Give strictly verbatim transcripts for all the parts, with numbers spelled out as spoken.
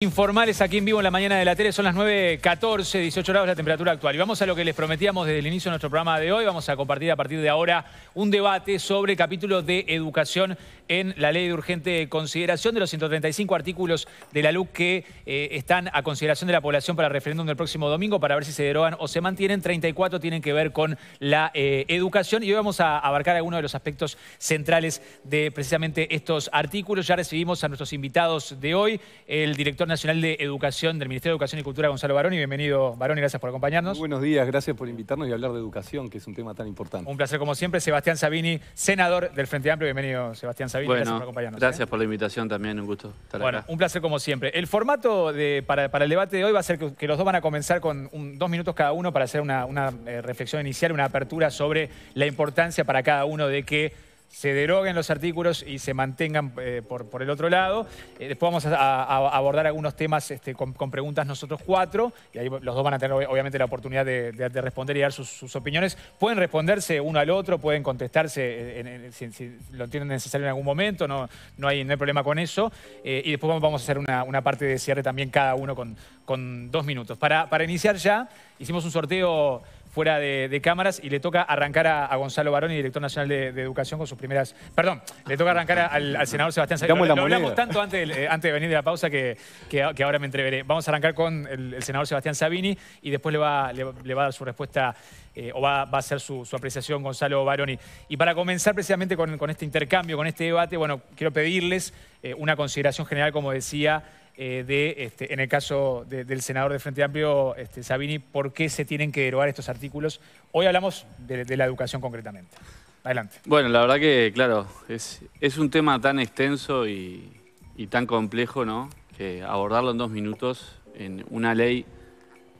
Informales aquí en vivo en la mañana de la tele, son las nueve catorce, dieciocho grados la temperatura actual. Y vamos a lo que les prometíamos desde el inicio de nuestro programa de hoy. Vamos a compartir a partir de ahora un debate sobre el capítulo de educación en la ley de urgente consideración de los ciento treinta y cinco artículos de la L U C que eh, están a consideración de la población para el referéndum del próximo domingo para ver si se derogan o se mantienen. treinta y cuatro tienen que ver con la eh, educación y hoy vamos a abarcar algunos de los aspectos centrales de precisamente estos artículos. Ya recibimos a nuestros invitados de hoy, el director Nacional de Educación del Ministerio de Educación y Cultura, Gonzalo Baroni. Bienvenido, Baroni, gracias por acompañarnos. Muy buenos días, gracias por invitarnos y hablar de educación, que es un tema tan importante. Un placer como siempre. Sebastián Sabini, senador del Frente Amplio. Bienvenido, Sebastián Sabini, bueno, gracias por acompañarnos. Gracias ¿eh? por la invitación también, un gusto estar bueno, acá. Bueno, un placer como siempre. El formato de, para, para el debate de hoy va a ser que, que los dos van a comenzar con un, dos minutos cada uno para hacer una, una eh, reflexión inicial, una apertura sobre la importancia para cada uno de que se deroguen los artículos y se mantengan eh, por, por el otro lado. Eh, después vamos a, a, a abordar algunos temas este, con, con preguntas nosotros cuatro, y ahí los dos van a tener obviamente la oportunidad de, de, de responder y dar sus, sus opiniones. Pueden responderse uno al otro, pueden contestarse en, en, si, si lo entienden necesario en algún momento, no, no, hay, no hay problema con eso. Eh, y después vamos a hacer una, una parte de cierre también cada uno con, con dos minutos. Para, para iniciar ya, hicimos un sorteo fuera de, de cámaras, y le toca arrancar a, a Gonzalo Baroni, director nacional de, de Educación, con sus primeras... Perdón, le toca arrancar al, al senador Sebastián Sabini. Lo, lo hablamos tanto antes de, eh, antes de venir de la pausa que, que, que ahora me entreveré. Vamos a arrancar con el, el senador Sebastián Sabini y después le va, le, le va a dar su respuesta eh, o va, va a hacer su, su apreciación Gonzalo Baroni. Y para comenzar precisamente con, con este intercambio, con este debate, bueno, quiero pedirles eh, una consideración general, como decía, Eh, de, este, en el caso de, del senador de Frente Amplio, este, Sabini, ¿por qué se tienen que derogar estos artículos? Hoy hablamos de, de la educación concretamente. Adelante. Bueno, la verdad que, claro, es, es un tema tan extenso y, y tan complejo, ¿no? Que abordarlo en dos minutos en una ley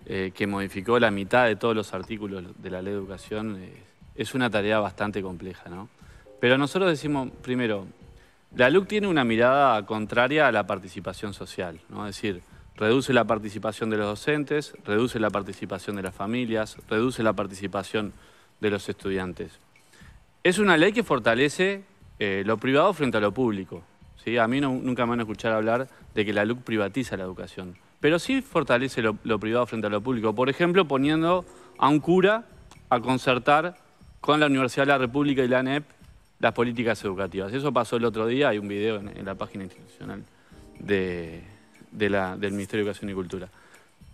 eh, que modificó la mitad de todos los artículos de la ley de educación eh, es una tarea bastante compleja, ¿no? Pero nosotros decimos, primero, la L U C tiene una mirada contraria a la participación social, ¿no? Es decir, reduce la participación de los docentes, reduce la participación de las familias, reduce la participación de los estudiantes. Es una ley que fortalece eh, lo privado frente a lo público, ¿sí? A mí no, nunca me van a escuchar hablar de que la L U C privatiza la educación, pero sí fortalece lo, lo privado frente a lo público. Por ejemplo, poniendo a un cura a concertar con la Universidad de la República y la ANEP las políticas educativas. Eso pasó el otro día, hay un video en, en la página institucional de, de la, del Ministerio de Educación y Cultura.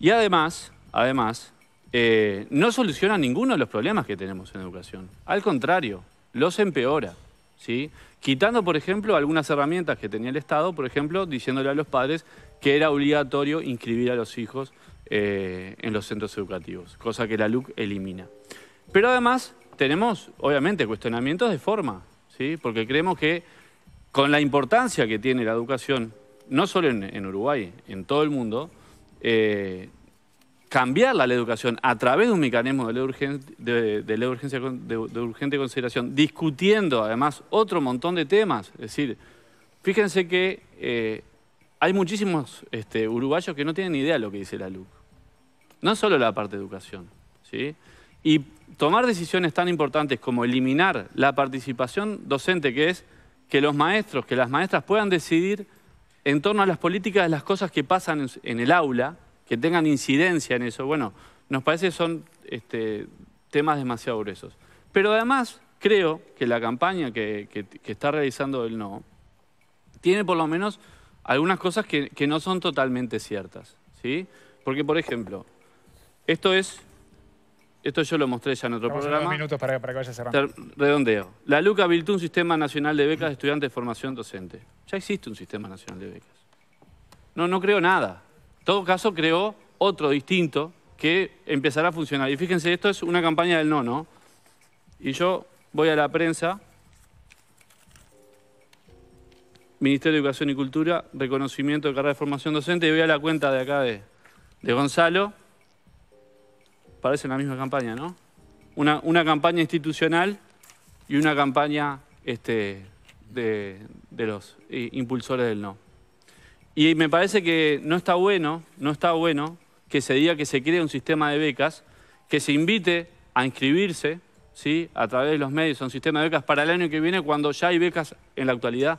Y además, además eh, no soluciona ninguno de los problemas que tenemos en educación. Al contrario, los empeora, ¿sí? Quitando, por ejemplo, algunas herramientas que tenía el Estado, por ejemplo, diciéndole a los padres que era obligatorio inscribir a los hijos eh, en los centros educativos, cosa que la L U C elimina. Pero además tenemos, obviamente, cuestionamientos de forma, ¿sí? Porque creemos que con la importancia que tiene la educación, no solo en, en Uruguay, en todo el mundo, eh, cambiar la ley de educación a través de un mecanismo de ley urgente, de, de, ley urgencia, de, de urgente consideración, discutiendo además otro montón de temas. Es decir, fíjense que eh, hay muchísimos este, uruguayos que no tienen ni idea de lo que dice la L U C. No solo la parte de educación, ¿sí? Y tomar decisiones tan importantes como eliminar la participación docente, que es que los maestros, que las maestras puedan decidir en torno a las políticas de las cosas que pasan en el aula, que tengan incidencia en eso. Bueno, nos parece que son este, temas demasiado gruesos. Pero además creo que la campaña que, que, que está realizando el no tiene por lo menos algunas cosas que, que no son totalmente ciertas, ¿sí? Porque, por ejemplo, esto es... Esto yo lo mostré ya en otro Estamos programa. Dos minutos para, para que vaya cerrando. Redondeo. La L U C habilitó un sistema nacional de becas de estudiantes de formación docente. Ya existe un sistema nacional de becas. No, no creo nada. En todo caso, creó otro distinto que empezará a funcionar. Y fíjense, esto es una campaña del no, ¿no? Y yo voy a la prensa. Ministerio de Educación y Cultura, reconocimiento de carrera de formación docente. Y voy a la cuenta de acá de, de Gonzalo. Parece la misma campaña, ¿no? Una, una campaña institucional y una campaña este, de, de los eh, impulsores del no. Y me parece que no está bueno, no está bueno que se diga que se cree un sistema de becas, que se invite a inscribirse, ¿sí?, a través de los medios a un sistema de becas para el año que viene, cuando ya hay becas en la actualidad,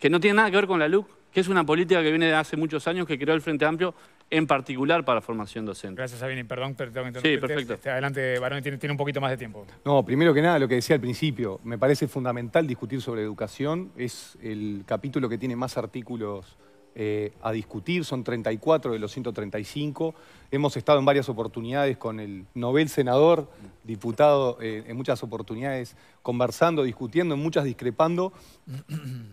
que no tiene nada que ver con la L U C. que es una política que viene de hace muchos años, que creó el Frente Amplio, en particular para formación docente. Gracias, Sabini. Perdón, perdón. Sí, perfecto. Adelante, Baroni, tiene, tiene un poquito más de tiempo. No, primero que nada, lo que decía al principio, me parece fundamental discutir sobre educación, es el capítulo que tiene más artículos eh, a discutir, son treinta y cuatro de los ciento treinta y cinco. Hemos estado en varias oportunidades con el Nobel senador, diputado, eh, en muchas oportunidades, conversando, discutiendo, en muchas discrepando.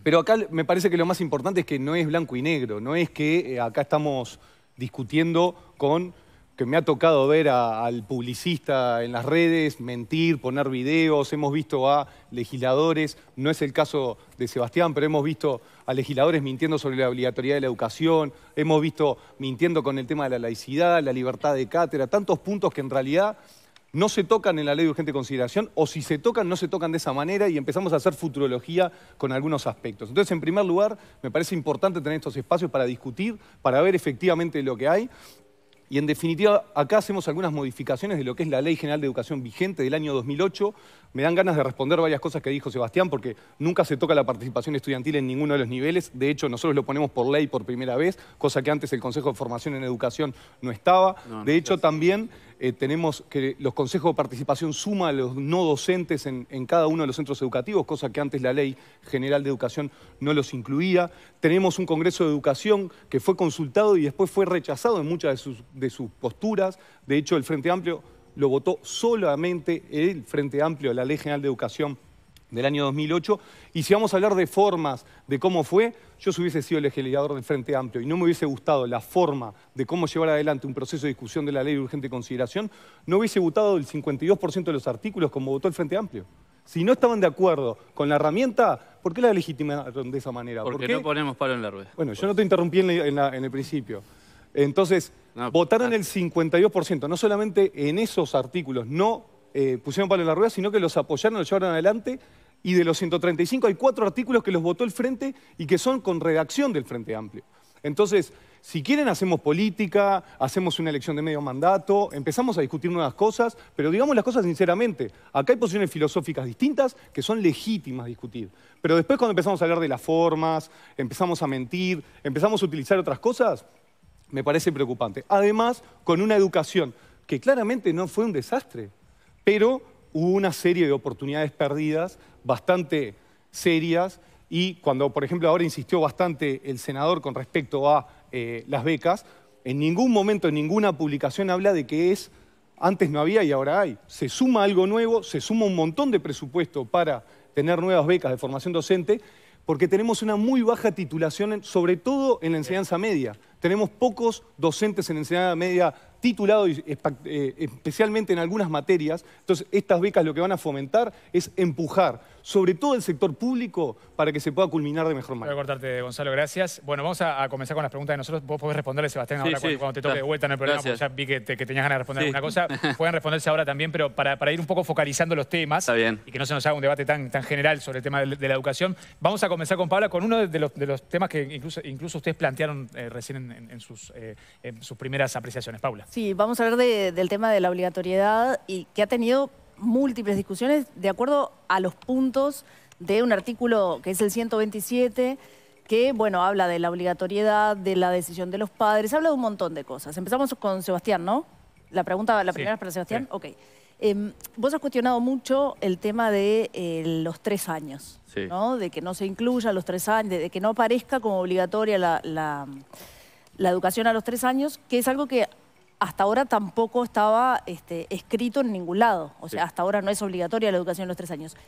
Pero acá me parece que lo más importante es que no es blanco y negro, no es que eh, acá estamos discutiendo con, que me ha tocado ver a, al publicista en las redes, mentir, poner videos, hemos visto a legisladores, no es el caso de Sebastián, pero hemos visto a legisladores mintiendo sobre la obligatoriedad de la educación, hemos visto mintiendo con el tema de la laicidad, la libertad de cátedra, tantos puntos que en realidad no se tocan en la ley de urgente consideración, o si se tocan, no se tocan de esa manera, y empezamos a hacer futurología con algunos aspectos. Entonces, en primer lugar, me parece importante tener estos espacios para discutir, para ver efectivamente lo que hay, y en definitiva, acá hacemos algunas modificaciones de lo que es la Ley General de Educación vigente del año dos mil ocho. Me dan ganas de responder varias cosas que dijo Sebastián, porque nunca se toca la participación estudiantil en ninguno de los niveles. De hecho, nosotros lo ponemos por ley por primera vez, cosa que antes el Consejo de Formación en Educación no estaba. No, no, de hecho, no, también eh, tenemos que los consejos de participación suma a los no docentes en, en cada uno de los centros educativos, cosa que antes la Ley General de Educación no los incluía. Tenemos un Congreso de Educación que fue consultado y después fue rechazado en muchas de sus, de sus posturas. De hecho, el Frente Amplio lo votó solamente el Frente Amplio, la Ley General de Educación del año dos mil ocho. Y si vamos a hablar de formas, de cómo fue, yo si hubiese sido legislador del Frente Amplio y no me hubiese gustado la forma de cómo llevar adelante un proceso de discusión de la ley de urgente consideración, no hubiese votado el cincuenta y dos por ciento de los artículos como votó el Frente Amplio. Si no estaban de acuerdo con la herramienta, ¿por qué la legitimaron de esa manera? Porque ¿Por no ponemos palo en la rueda. Bueno, yo no te interrumpí en, la, en, la, en el principio. Entonces, no, votaron el cincuenta y dos por ciento, no solamente en esos artículos no eh, pusieron palo en la rueda, sino que los apoyaron, los llevaron adelante, y de los ciento treinta y cinco hay cuatro artículos que los votó el Frente y que son con redacción del Frente Amplio. Entonces, si quieren hacemos política, hacemos una elección de medio mandato, empezamos a discutir nuevas cosas, pero digamos las cosas sinceramente. Acá hay posiciones filosóficas distintas que son legítimas discutir. Pero después cuando empezamos a hablar de las formas, empezamos a mentir, empezamos a utilizar otras cosas, me parece preocupante. Además, con una educación que claramente no fue un desastre, pero hubo una serie de oportunidades perdidas bastante serias, y cuando, por ejemplo, ahora insistió bastante el senador con respecto a eh, las becas, en ningún momento, en ninguna publicación habla de que es antes no había y ahora hay. Se suma algo nuevo, se suma un montón de presupuesto para tener nuevas becas de formación docente, porque tenemos una muy baja titulación, sobre todo en la enseñanza media. Tenemos pocos docentes en enseñanza media titulados, especialmente en algunas materias. Entonces, estas becas lo que van a fomentar es empujar, sobre todo el sector público, para que se pueda culminar de mejor manera. Voy a cortarte, Gonzalo, gracias. Bueno, vamos a, a comenzar con las preguntas de nosotros. Vos podés responderle, Sebastián, sí, ahora sí, cuando, cuando te toque de vuelta en el programa, porque ya vi que, te, que tenías ganas de responder sí. alguna cosa. Pueden responderse ahora también, pero para, para ir un poco focalizando los temas y que no se nos haga un debate tan, tan general sobre el tema de, de la educación. Vamos a comenzar con Paula, con uno de los, de los temas que incluso, incluso ustedes plantearon eh, recién en, en, en, sus, eh, en sus primeras apreciaciones. Paula. Sí, vamos a hablar de, del tema de la obligatoriedad, y que ha tenido múltiples discusiones de acuerdo a los puntos de un artículo que es el ciento veintisiete, que bueno, habla de la obligatoriedad, de la decisión de los padres, habla de un montón de cosas. Empezamos con Sebastián, ¿no? La pregunta, la primera sí, es para Sebastián. Sí. Ok. Eh, vos has cuestionado mucho el tema de eh, los tres años, sí. ¿no? De que no se incluya los tres años, de, de que no aparezca como obligatoria la, la, la educación a los tres años, que es algo que hasta ahora tampoco estaba este, escrito en ningún lado. O sea, sí. hasta ahora no es obligatoria la educación a los tres años.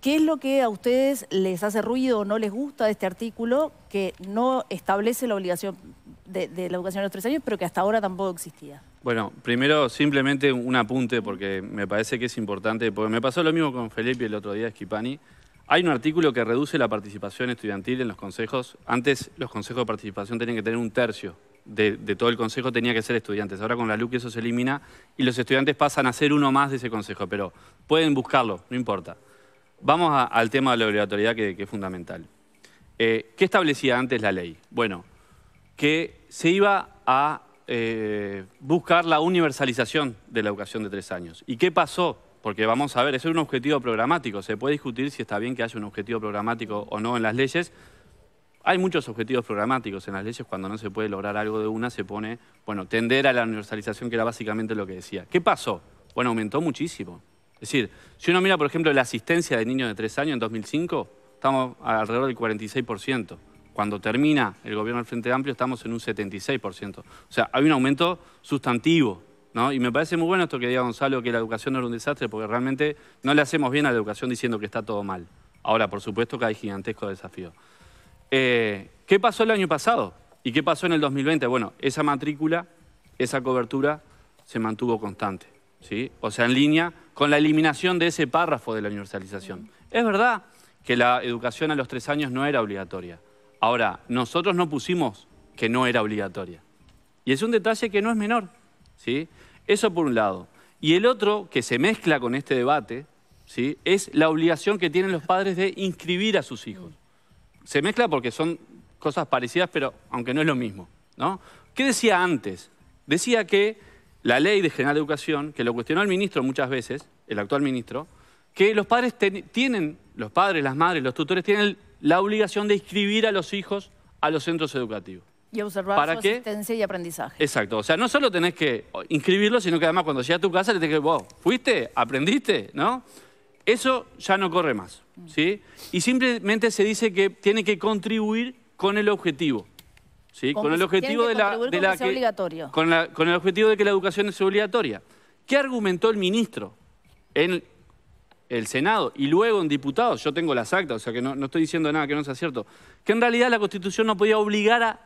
¿Qué es lo que a ustedes les hace ruido o no les gusta de este artículo que no establece la obligación de, de la educación a los tres años, pero que hasta ahora tampoco existía? Bueno, primero simplemente un apunte, porque me parece que es importante, porque me pasó lo mismo con Felipe el otro día, Schipani. Hay un artículo que reduce la participación estudiantil en los consejos. Antes los consejos de participación tenían que tener un tercio. De, de todo el consejo tenía que ser estudiantes. Ahora con la L U C eso se elimina y los estudiantes pasan a ser uno más de ese consejo, pero pueden buscarlo, no importa. Vamos a, al tema de la obligatoriedad, que, que es fundamental. Eh, ¿Qué establecía antes la ley? Bueno, que se iba a eh, buscar la universalización de la educación de tres años. ¿Y qué pasó? Porque vamos a ver, eso es un objetivo programático. Se puede discutir si está bien que haya un objetivo programático o no en las leyes. Hay muchos objetivos programáticos en las leyes, cuando no se puede lograr algo de una se pone, bueno, tender a la universalización, que era básicamente lo que decía. ¿Qué pasó? Bueno, aumentó muchísimo. Es decir, si uno mira, por ejemplo, la asistencia de niños de tres años en dos mil cinco, estamos alrededor del cuarenta y seis por ciento. Cuando termina el gobierno del Frente Amplio estamos en un setenta y seis por ciento. O sea, hay un aumento sustantivo, ¿no? Y me parece muy bueno esto que diga Gonzalo, que la educación no era un desastre, porque realmente no le hacemos bien a la educación diciendo que está todo mal. Ahora, por supuesto que hay gigantesco desafío. Eh, ¿Qué pasó el año pasado? ¿Y qué pasó en el dos mil veinte? Bueno, esa matrícula, esa cobertura se mantuvo constante, ¿sí? O sea, en línea con la eliminación de ese párrafo de la universalización. Es verdad que la educación a los tres años no era obligatoria. Ahora, nosotros no pusimos que no era obligatoria. Y es un detalle que no es menor, ¿sí? Eso por un lado. Y el otro, que se mezcla con este debate, ¿sí?, es la obligación que tienen los padres de inscribir a sus hijos. Se mezcla porque son cosas parecidas, pero aunque no es lo mismo, ¿no? ¿Qué decía antes? Decía que la ley de General de Educación, que lo cuestionó el ministro muchas veces, el actual ministro, que los padres tienen, los padres, las madres, los tutores tienen el... la obligación de inscribir a los hijos a los centros educativos. Y observar ¿Para su qué? asistencia y aprendizaje. Exacto. O sea, no solo tenés que inscribirlo, sino que además cuando llegas a tu casa le tenés que wow, ¿fuiste? ¿Aprendiste? ¿No? Eso ya no corre más, ¿sí? Y simplemente se dice que tiene que contribuir con el objetivo, ¿sí? Con el objetivo de la... de la que, obligatorio. Con, la, con el objetivo de que la educación es obligatoria. ¿Qué argumentó el ministro en el Senado y luego en diputados? Yo tengo las actas, o sea que no, no estoy diciendo nada que no sea cierto, que en realidad la Constitución no podía obligar a,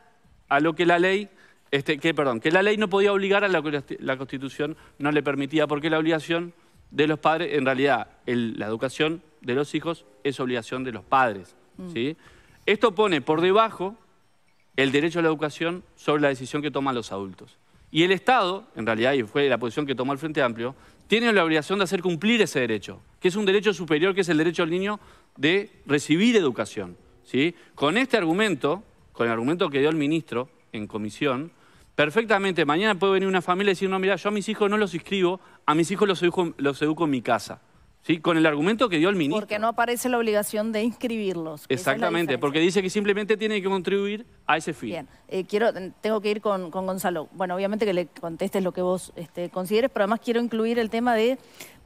a lo que la ley, este, que perdón, que la ley no podía obligar a lo que la, la Constitución no le permitía, porque la obligación de los padres, en realidad el, la educación de los hijos es obligación de los padres, ¿sí? Mm. Esto pone por debajo el derecho a la educación sobre la decisión que toman los adultos. Y el Estado, en realidad, y fue la posición que tomó el Frente Amplio, tiene la obligación de hacer cumplir ese derecho, que es un derecho superior, que es el derecho al niño de recibir educación, ¿sí? Con este argumento, con el argumento que dio el ministro en comisión, perfectamente mañana puede venir una familia y decir, no, mira, yo a mis hijos no los inscribo, a mis hijos los educo, los educo en mi casa, ¿sí? Con el argumento que dio el ministro. Porque no aparece la obligación de inscribirlos. Exactamente, porque dice que simplemente tiene que contribuir a ese fin. Bien, eh, quiero, tengo que ir con, con Gonzalo. Bueno, obviamente que le contestes lo que vos este, consideres, pero además quiero incluir el tema de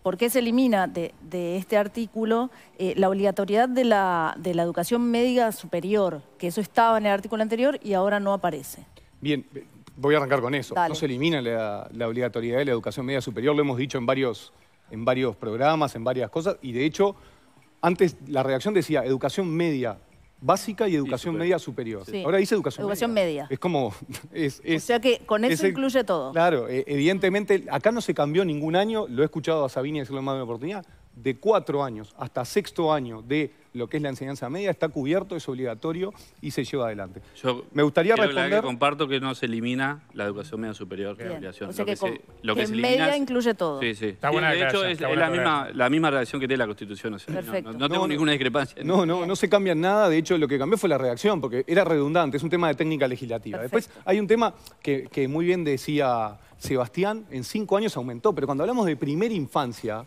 por qué se elimina de, de este artículo eh, la obligatoriedad de la, de la educación médica superior, que eso estaba en el artículo anterior y ahora no aparece. Bien, voy a arrancar con eso. Dale. No se elimina la, la obligatoriedad de la educación médica superior, lo hemos dicho en varios... en varios programas, en varias cosas, y de hecho, antes la redacción decía educación media básica y educación sí, media superior. Sí. Ahora dice educación, educación media. media. Es como... Es, es, o sea que con eso es, incluye todo. Claro, evidentemente, acá no se cambió ningún año, lo he escuchado a Sabini decirlo más de una oportunidad, de cuatro años hasta sexto año de lo que es la enseñanza media, está cubierto, es obligatorio y se lleva adelante. Yo me gustaría responder... Que comparto que no se elimina la educación media superior. La obligación. O sea lo que, que, se, lo que, que se media elimina, incluye todo. Sí, sí. Está buena de hecho, es, está buena es la, misma, la misma redacción que tiene la Constitución. O sea, perfecto. No, no, no tengo no, ninguna discrepancia. No, no, no se cambia nada. De hecho, lo que cambió fue la redacción, porque era redundante. Es un tema de técnica legislativa. Perfecto. Después hay un tema que, que muy bien decía Sebastián, en cinco años aumentó. Pero cuando hablamos de primera infancia...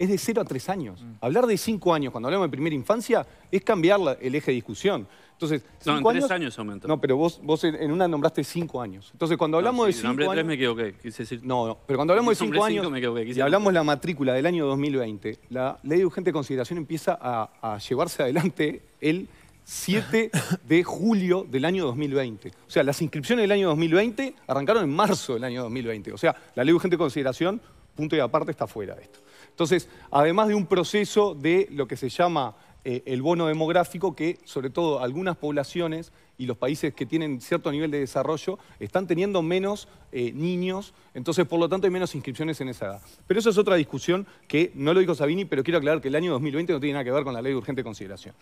es de cero a tres años. Mm. Hablar de cinco años cuando hablamos de primera infancia es cambiar la, el eje de discusión. Entonces, no, en tres años, años aumentó. No, pero vos, vos en, en una nombraste cinco años. Entonces, cuando hablamos no, sí, de cinco años... tres me equivoqué. Quise decir... No, no, pero cuando hablamos de cinco años cinco me equivoqué, y hablamos de la matrícula del año dos mil veinte, la ley de urgente consideración empieza a, a llevarse adelante el siete de julio del año dos mil veinte. O sea, las inscripciones del año dos mil veinte arrancaron en marzo del año dos mil veinte. O sea, la ley de urgente consideración, punto y aparte, está fuera de esto. Entonces, además de un proceso de lo que se llama eh, el bono demográfico, que sobre todo algunas poblaciones y los países que tienen cierto nivel de desarrollo están teniendo menos eh, niños, entonces por lo tanto hay menos inscripciones en esa edad. Pero eso es otra discusión que no lo dijo Sabini, pero quiero aclarar que el año dos mil veinte no tiene nada que ver con la ley de urgente consideración.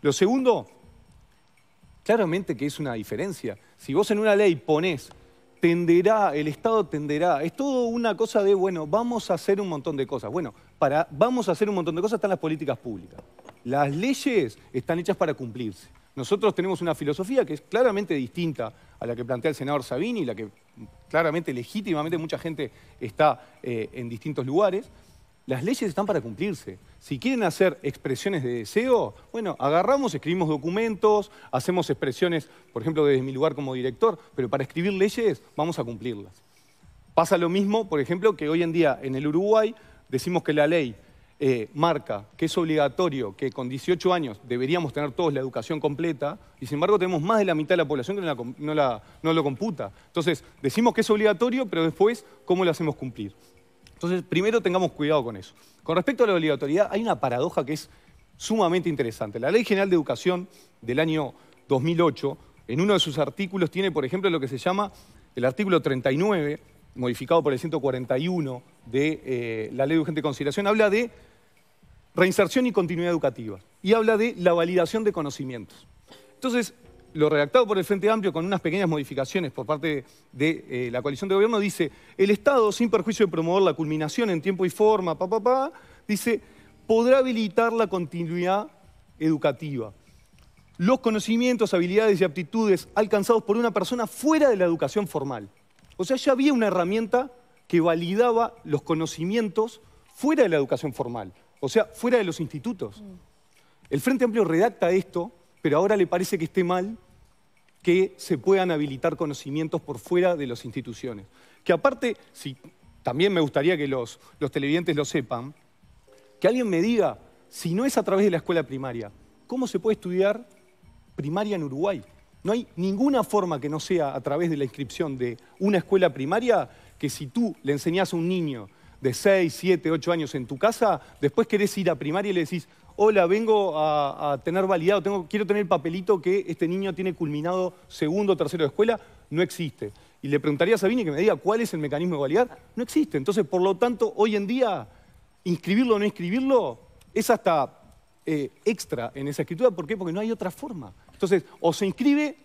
Lo segundo, claramente que es una diferencia. Si vos en una ley ponés... tenderá, el Estado tenderá. Es todo una cosa de, bueno, vamos a hacer un montón de cosas. Bueno, para vamos a hacer un montón de cosas están las políticas públicas. Las leyes están hechas para cumplirse. Nosotros tenemos una filosofía que es claramente distinta a la que plantea el senador Sabini, la que claramente, legítimamente, mucha gente está eh, en distintos lugares. Las leyes están para cumplirse. Si quieren hacer expresiones de deseo, bueno, agarramos, escribimos documentos, hacemos expresiones, por ejemplo, desde mi lugar como director, pero para escribir leyes vamos a cumplirlas. Pasa lo mismo, por ejemplo, que hoy en día en el Uruguay decimos que la ley eh, marca que es obligatorio que con dieciocho años deberíamos tener todos la educación completa y sin embargo tenemos más de la mitad de la población que no, la, no, la, no lo computa. Entonces, decimos que es obligatorio, pero después, ¿cómo lo hacemos cumplir? Entonces, primero tengamos cuidado con eso. Con respecto a la obligatoriedad, hay una paradoja que es sumamente interesante. La Ley General de Educación del año dos mil ocho, en uno de sus artículos, tiene, por ejemplo, lo que se llama el artículo treinta y nueve, modificado por el ciento cuarenta y uno de eh, la Ley de Urgente Consideración, habla de reinserción y continuidad educativa. Y habla de la validación de conocimientos. Entonces, lo redactado por el Frente Amplio con unas pequeñas modificaciones por parte de, de eh, la coalición de gobierno dice el Estado, sin perjuicio de promover la culminación en tiempo y forma, pa, pa, pa, dice, podrá habilitar la continuidad educativa. Los conocimientos, habilidades y aptitudes alcanzados por una persona fuera de la educación formal. O sea, ya había una herramienta que validaba los conocimientos fuera de la educación formal. O sea, fuera de los institutos. El Frente Amplio redacta esto, pero ahora le parece que esté mal que se puedan habilitar conocimientos por fuera de las instituciones. Que aparte, si, también me gustaría que los, los televidentes lo sepan, que alguien me diga, si no es a través de la escuela primaria, ¿cómo se puede estudiar primaria en Uruguay? No hay ninguna forma que no sea a través de la inscripción de una escuela primaria que si tú le enseñás a un niño de seis, siete, ocho años en tu casa, después querés ir a primaria y le decís, hola, vengo a, a tener validado, tengo, quiero tener el papelito que este niño tiene culminado segundo o tercero de escuela, no existe. Y le preguntaría a Sabini que me diga cuál es el mecanismo de validar, no existe. Entonces, por lo tanto, hoy en día, inscribirlo o no inscribirlo es hasta eh, extra en esa escritura. ¿Por qué? Porque no hay otra forma. Entonces, o se inscribe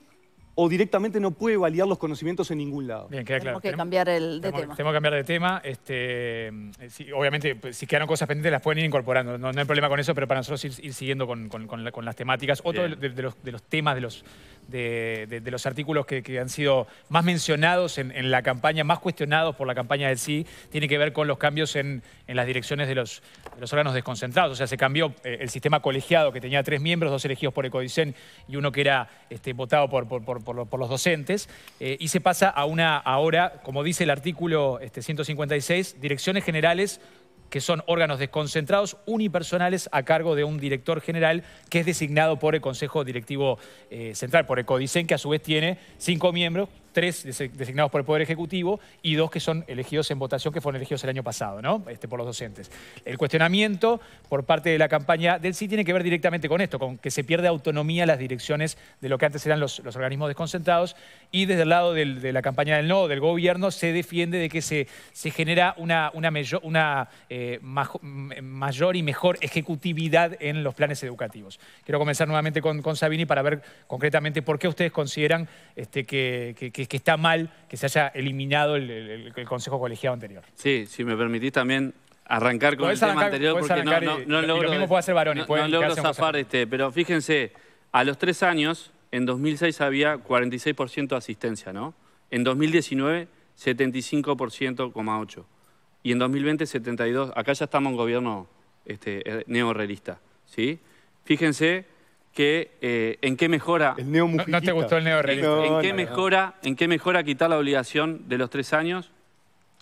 o directamente no puede validar los conocimientos en ningún lado. Bien, queda claro. Tenemos que tenemos, cambiar el, de tenemos, tema. Tenemos que cambiar de tema. Este, sí, obviamente, pues, si quedaron cosas pendientes, las pueden ir incorporando. No, no hay problema con eso, pero para nosotros ir, ir siguiendo con, con, con, la, con las temáticas. Otro de, de, los, de los temas, de los, de, de, de los artículos que, que han sido más mencionados en, en la campaña, más cuestionados por la campaña del sí, tiene que ver con los cambios en, en las direcciones de los, de los órganos desconcentrados. O sea, se cambió eh, el sistema colegiado, que tenía tres miembros, dos elegidos por el CODICEN y uno que era este, votado por... por, por Por, por los docentes, eh, y se pasa a una, ahora, como dice el artículo este, ciento cincuenta y seis, direcciones generales que son órganos desconcentrados unipersonales a cargo de un director general que es designado por el Consejo Directivo eh, Central, por el CODICEN, que a su vez tiene cinco miembros, tres designados por el Poder Ejecutivo y dos que son elegidos en votación, que fueron elegidos el año pasado, ¿no? Este, por los docentes. El cuestionamiento por parte de la campaña del sí tiene que ver directamente con esto, con que se pierde autonomía en las direcciones de lo que antes eran los, los organismos desconcentrados, y desde el lado del, de la campaña del no, del gobierno, se defiende de que se, se genera una, una, mello, una eh, majo, mayor y mejor ejecutividad en los planes educativos. Quiero comenzar nuevamente con, con Sabini para ver concretamente por qué ustedes consideran este, que, que, que que está mal que se haya eliminado el, el, el Consejo Colegiado anterior. Sí, si me permitís también arrancar con el arrancar, tema anterior, porque no, no, y, no logro, lo mismo puede hacer Baroni, no, no logro zafar, este, pero fíjense, a los tres años, en dos mil seis había cuarenta y seis por ciento de asistencia, ¿no? En dos mil diecinueve, setenta y cinco coma ocho por ciento. Y en dos mil veinte, setenta y dos por ciento. Acá ya estamos en gobierno este, neorrealista, ¿sí? Fíjense... Que, eh, ¿en qué mejora? El neo no, no te gustó el neorrealista. No, ¿En, qué no, mejora, no. ¿En qué mejora quitar la obligación de los tres años?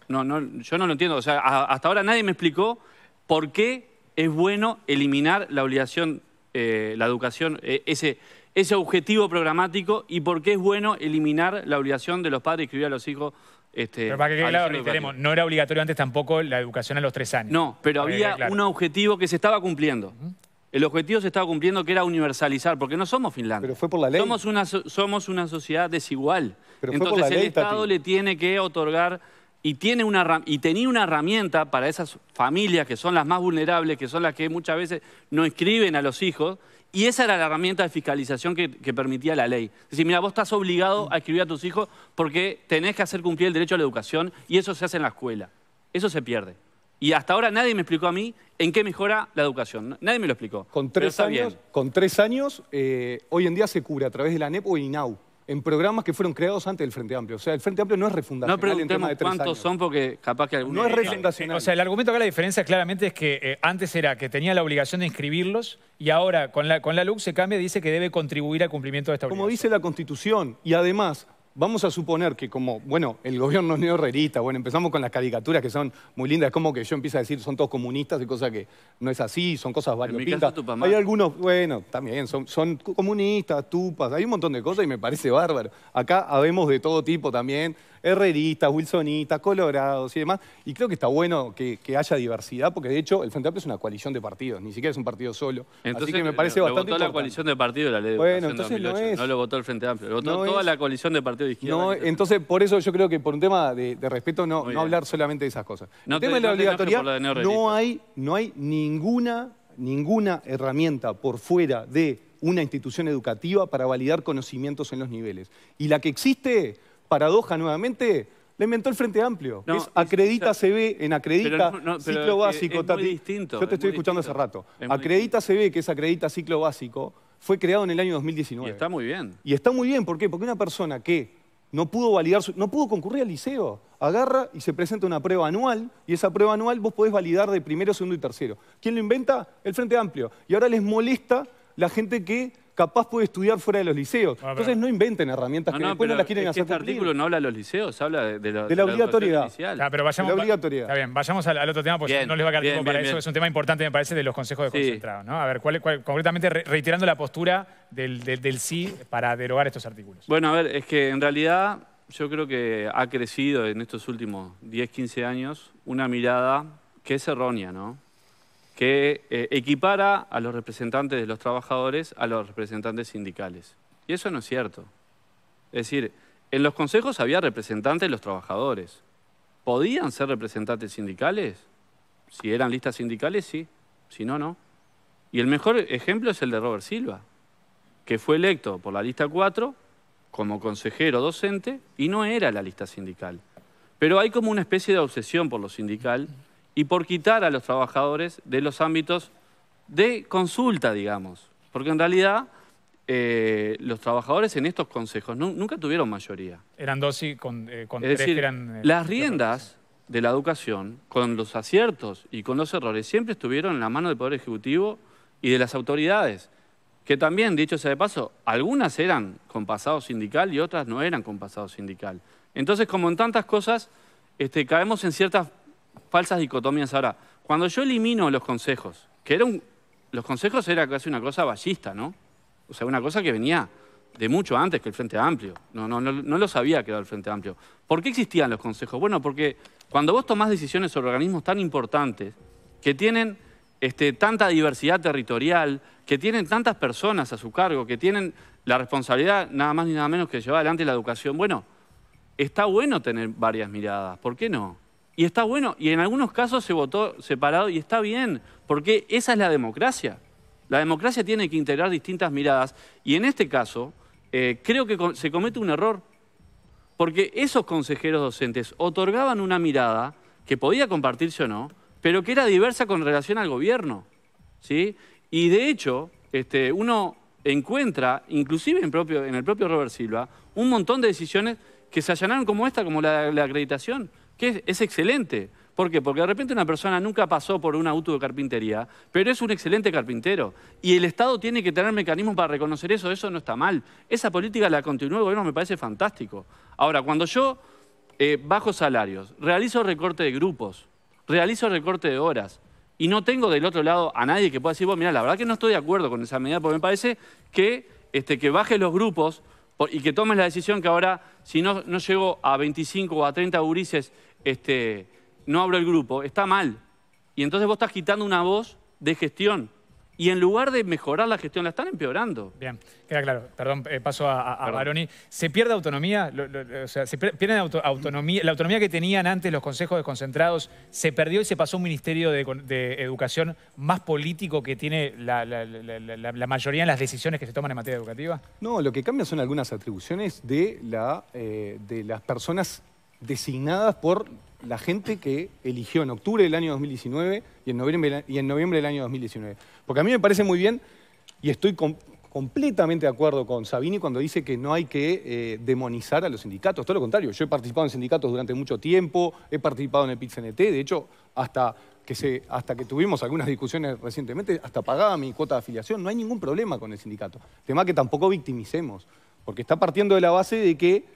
No, no, yo no lo entiendo. O sea, a, hasta ahora nadie me explicó por qué es bueno eliminar la obligación, eh, la educación, eh, ese, ese objetivo programático, y por qué es bueno eliminar la obligación de los padres de inscribir a los hijos. Este, pero para que quede claro, reiteremos, no era obligatorio antes tampoco la educación a los tres años. No, pero había claro. un objetivo que se estaba cumpliendo. Uh-huh. El objetivo se estaba cumpliendo, que era universalizar, porque no somos Finlandia. Pero fue por la ley. Somos una, somos una sociedad desigual. Pero Entonces fue por la el ley, Estado Tati. le tiene que otorgar y, tiene una, y tenía una herramienta para esas familias que son las más vulnerables, que son las que muchas veces no inscriben a los hijos, y esa era la herramienta de fiscalización que, que permitía la ley. Es decir, mira, vos estás obligado a inscribir a tus hijos porque tenés que hacer cumplir el derecho a la educación, y eso se hace en la escuela. Eso se pierde. Y hasta ahora nadie me explicó a mí en qué mejora la educación. Nadie me lo explicó. Con tres años, con tres años eh, hoy en día se cura a través de la ANEP o el INAU. en programas que fueron creados antes del Frente Amplio. O sea, el Frente Amplio no es refundacional. No preguntemos en cuántos años son porque capaz que algunos... No es refundacional. O sea, el argumento acá, la diferencia claramente es que eh, antes era que tenía la obligación de inscribirlos y ahora con la, con la L U C se cambia y dice que debe contribuir al cumplimiento de esta obligación. Como dice la Constitución y además... Vamos a suponer que como, bueno, el gobierno neoherrerista, bueno, empezamos con las caricaturas que son muy lindas, es como que yo empiezo a decir son todos comunistas y cosas que no es así, son cosas variopintas. Hay algunos, bueno, también, son, son comunistas, tupas, hay un montón de cosas y me parece bárbaro. Acá habemos de todo tipo también, herreristas, wilsonistas, colorados y demás, y creo que está bueno que, que haya diversidad, porque de hecho el Frente Amplio es una coalición de partidos, ni siquiera es un partido solo. Entonces, así que me parece lo, bastante lo votó importante. La coalición de partidos la ley de bueno, entonces dos mil ocho, no, es, no lo votó el Frente Amplio, lo votó no toda es, la coalición de partidos. No, entonces por eso yo creo que por un tema de, de respeto no, no hablar solamente de esas cosas. No, el tema de la obligatoriedad, no hay, no hay ninguna, ninguna herramienta por fuera de una institución educativa para validar conocimientos en los niveles. Y la que existe, paradoja nuevamente, la inventó el Frente Amplio. No, es Acredita, es, se ve en Acredita, no, no, ciclo básico. Es, es muy distinto, yo te es estoy escuchando distinto, hace rato. Es Acredita, se ve que es Acredita, ciclo básico. Fue creado en el año dos mil diecinueve. Y está muy bien. Y está muy bien, ¿por qué? Porque una persona que no pudo validar, su, no pudo concurrir al liceo, agarra y se presenta una prueba anual, y esa prueba anual vos podés validar de primero, segundo y tercero. ¿Quién lo inventa? El Frente Amplio. Y ahora les molesta la gente que capaz puede estudiar fuera de los liceos. Ah, entonces no inventen herramientas no, que no, después no las quieren es hacer. Que este cumplir. Artículo no habla de los liceos, habla de, de, la, de la obligatoriedad. Ah, pero vayamos, de la obligatoriedad. Está bien, vayamos al, al otro tema porque bien, no les va a quedar tiempo para bien, eso. Bien. Es un tema importante, me parece, de los consejos de sí. concentrados, ¿no? A ver, ¿cuál, cuál, concretamente reiterando la postura del, del, del sí para derogar estos artículos. Bueno, a ver, es que en realidad yo creo que ha crecido en estos últimos diez, quince años una mirada que es errónea, ¿no? que eh, equipara a los representantes de los trabajadores a los representantes sindicales. Y eso no es cierto. Es decir, en los consejos había representantes de los trabajadores. ¿Podían ser representantes sindicales? Si eran listas sindicales, sí. Si no, no. Y el mejor ejemplo es el de Robert Silva, que fue electo por la lista cuatro como consejero docente y no era la lista sindical. Pero hay como una especie de obsesión por lo sindical y por quitar a los trabajadores de los ámbitos de consulta, digamos. Porque en realidad eh, los trabajadores en estos consejos no, nunca tuvieron mayoría. Eran dos y con, eh, con es tres decir, eran... Eh, las riendas de la educación, con los aciertos y con los errores, siempre estuvieron en la mano del Poder Ejecutivo y de las autoridades, que también, dicho sea de paso, algunas eran con pasado sindical y otras no eran con pasado sindical. Entonces, como en tantas cosas, este, caemos en ciertas... falsas dicotomías. Ahora, cuando yo elimino los consejos, que eran, los consejos era casi una cosa vallista, ¿no? O sea, una cosa que venía de mucho antes que el Frente Amplio. No, no, no, no lo sabía que era el Frente Amplio. ¿Por qué existían los consejos? Bueno, porque cuando vos tomás decisiones sobre organismos tan importantes, que tienen este, tanta diversidad territorial, que tienen tantas personas a su cargo, que tienen la responsabilidad nada más ni nada menos que llevar adelante la educación, bueno, está bueno tener varias miradas, ¿por qué no? Y está bueno, y en algunos casos se votó separado y está bien, porque esa es la democracia. La democracia tiene que integrar distintas miradas y en este caso eh, creo que se comete un error, porque esos consejeros docentes otorgaban una mirada que podía compartirse o no, pero que era diversa con relación al gobierno, ¿sí? Y de hecho este, uno encuentra, inclusive en, propio, en el propio Robert Silva, un montón de decisiones que se allanaron como esta, como la, la acreditación, que es, es excelente. ¿Por qué? Porque de repente una persona nunca pasó por una U T E C de carpintería, pero es un excelente carpintero. Y el Estado tiene que tener mecanismos para reconocer eso, eso no está mal. Esa política la continúa el gobierno, me parece fantástico. Ahora, cuando yo eh, bajo salarios, realizo recorte de grupos, realizo recorte de horas, y no tengo del otro lado a nadie que pueda decir, bueno, mira, la verdad que no estoy de acuerdo con esa medida, porque me parece que, este, que baje los grupos y que tomes la decisión que ahora, si no, no llego a veinticinco o a treinta gurises, este, no abro el grupo, está mal. Y entonces vos estás quitando una voz de gestión. Y en lugar de mejorar la gestión, la están empeorando. Bien, queda claro. Perdón, eh, paso a, a, a Baroni. ¿Se pierde autonomía? Lo, lo, o sea, ¿se pierde auto, autonomía? La autonomía que tenían antes los consejos desconcentrados se perdió y se pasó a un ministerio de, de educación más político que tiene la, la, la, la, la mayoría en las decisiones que se toman en materia educativa. No, lo que cambia son algunas atribuciones de, la, eh, de las personas designadas por la gente que eligió en octubre del año dos mil diecinueve y en noviembre, y en noviembre del año dos mil diecinueve. Porque a mí me parece muy bien, y estoy con, completamente de acuerdo con Sabini cuando dice que no hay que eh, demonizar a los sindicatos. Todo lo contrario, yo he participado en sindicatos durante mucho tiempo, he participado en el P I T C N T, de hecho, hasta que, se, hasta que tuvimos algunas discusiones recientemente, hasta pagaba mi cuota de afiliación, no hay ningún problema con el sindicato. Tema que tampoco victimicemos, porque está partiendo de la base de que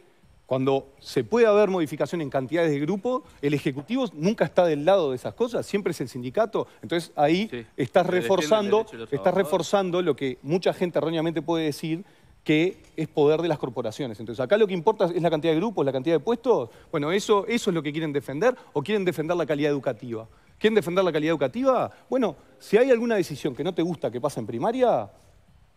cuando se puede haber modificación en cantidades de grupo, el Ejecutivo nunca está del lado de esas cosas, siempre es el sindicato. Entonces ahí sí, estás, reforzando, estás reforzando lo que mucha gente erróneamente puede decir que es poder de las corporaciones. Entonces acá lo que importa es la cantidad de grupos, la cantidad de puestos. Bueno, eso, eso es lo que quieren defender, o quieren defender la calidad educativa. ¿Quieren defender la calidad educativa? Bueno, si hay alguna decisión que no te gusta que pasa en primaria,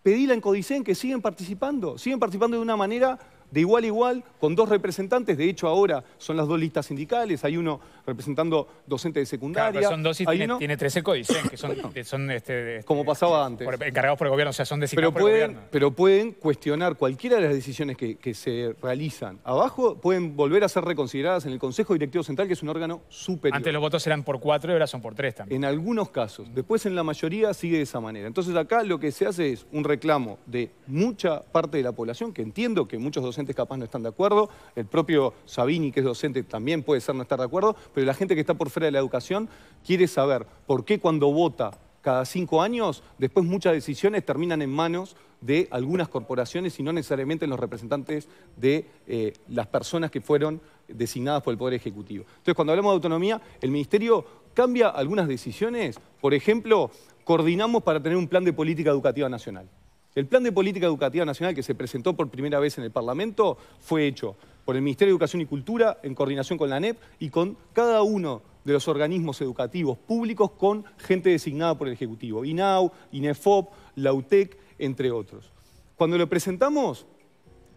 pedila en CODICEN, que siguen participando. Siguen participando de una manera de igual a igual, con dos representantes. De hecho, ahora son las dos listas sindicales. Hay uno representando docentes de secundaria. Claro, pero son dos y tiene, uno... tiene trece CODICEN, que son, bueno, son este, este, como pasaba antes. Por, encargados por el gobierno, o sea, son designados por el gobierno. Pero pueden cuestionar cualquiera de las decisiones que, que se realizan. Abajo pueden volver a ser reconsideradas en el Consejo Directivo Central, que es un órgano superior. Antes los votos eran por cuatro y ahora son por tres también. En algunos casos. Después, en la mayoría, sigue de esa manera. Entonces, acá lo que se hace es un reclamo de mucha parte de la población, que entiendo que muchos docentes capaz no están de acuerdo, el propio Sabini, que es docente, también puede ser no estar de acuerdo, pero la gente que está por fuera de la educación quiere saber por qué cuando vota cada cinco años, después muchas decisiones terminan en manos de algunas corporaciones y no necesariamente en los representantes de eh, las personas que fueron designadas por el Poder Ejecutivo. Entonces, cuando hablamos de autonomía, el Ministerio cambia algunas decisiones. Por ejemplo, coordinamos para tener un plan de política educativa nacional. El plan de política educativa nacional que se presentó por primera vez en el Parlamento fue hecho por el Ministerio de Educación y Cultura en coordinación con la A N E P y con cada uno de los organismos educativos públicos con gente designada por el Ejecutivo. I N A U, INEFOP, la U T E C, entre otros. Cuando lo presentamos,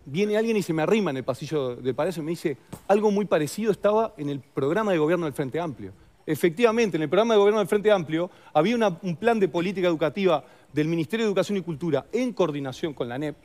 viene alguien y se me arrima en el pasillo de Palacio y me dice algo muy parecido estaba en el programa de gobierno del Frente Amplio. Efectivamente, en el programa de gobierno del Frente Amplio había una, un plan de política educativa del Ministerio de Educación y Cultura en coordinación con la A N E P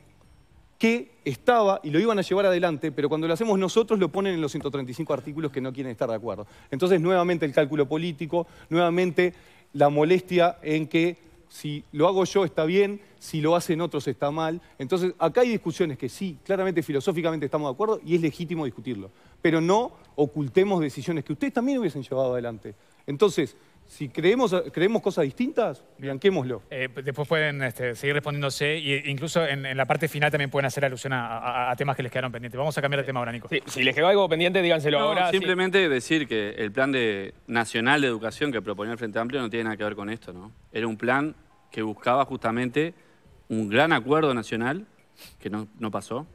que estaba y lo iban a llevar adelante, pero cuando lo hacemos nosotros lo ponen en los ciento treinta y cinco artículos que no quieren estar de acuerdo. Entonces, nuevamente el cálculo político, nuevamente la molestia en que si lo hago yo está bien, si lo hacen otros está mal. Entonces, acá hay discusiones que sí, claramente filosóficamente estamos de acuerdo y es legítimo discutirlo, pero no ocultemos decisiones que ustedes también hubiesen llevado adelante. Entonces, si creemos, creemos cosas distintas, blanquémoslo. Eh, después pueden este, seguir respondiéndose e incluso en, en la parte final también pueden hacer alusión a, a, a temas que les quedaron pendientes. Vamos a cambiar de tema ahora, Nico. Sí, si les quedó algo pendiente, díganselo no, ahora. Simplemente sí. decir que el plan de, nacional de educación que proponía el Frente Amplio no tiene nada que ver con esto, ¿no? Era un plan que buscaba justamente un gran acuerdo nacional, que no, no pasó,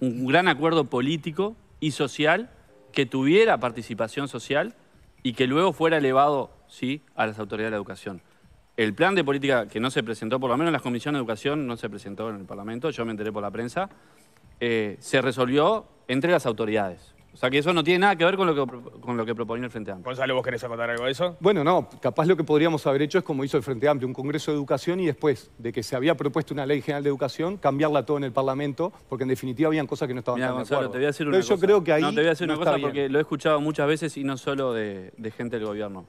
un gran acuerdo político y social que tuviera participación social y que luego fuera elevado sí a las autoridades de la educación. El plan de política que no se presentó, por lo menos en las comisiones de educación, no se presentó en el Parlamento, yo me enteré por la prensa, eh, se resolvió entre las autoridades. O sea que eso no tiene nada que ver con lo que, con lo que proponía el Frente Amplio. Gonzalo, ¿vos querés acotar algo de eso? Bueno, no, capaz lo que podríamos haber hecho es como hizo el Frente Amplio, un Congreso de Educación y después de que se había propuesto una Ley General de Educación, cambiarla todo en el Parlamento, porque en definitiva habían cosas que no estaban Mirá, tan Gonzalo, de acuerdo. Te voy a decir una Pero cosa. Yo creo que ahí no, te voy a decir una no cosa porque bien. Lo he escuchado muchas veces y no solo de, de gente del gobierno.